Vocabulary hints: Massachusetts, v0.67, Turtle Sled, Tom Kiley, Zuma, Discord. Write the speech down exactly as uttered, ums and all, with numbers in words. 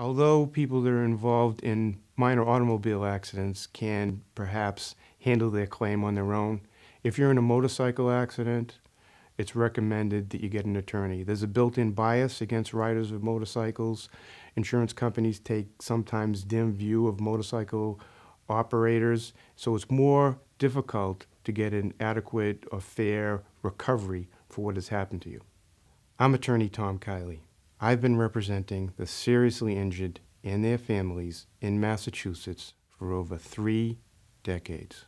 Although people that are involved in minor automobile accidents can perhaps handle their claim on their own, if you're in a motorcycle accident, it's recommended that you get an attorney. There's a built-in bias against riders of motorcycles. Insurance companies take sometimes dim view of motorcycle operators, so it's more difficult to get an adequate or fair recovery for what has happened to you. I'm attorney Tom Kiley. I've been representing the seriously injured and their families in Massachusetts for over three decades.